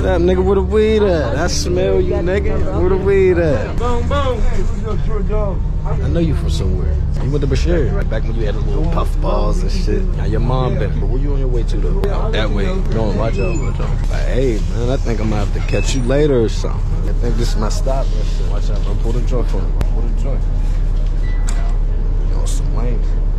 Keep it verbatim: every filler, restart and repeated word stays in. What's up, nigga? Where the weed at? I smell you, nigga. Where the weed at? Boom, boom. I know you from somewhere. You went to Brashear. Back when you had the little puff balls and shit. Now your mom been, but where you on your way to though? That way. Going, watch out, watch out. Like, hey, man, I think I'm gonna have to catch you later or something. I think this is my stop. Watch out, bro. Pull the joint for me. Pull the joint. Yo, some lame.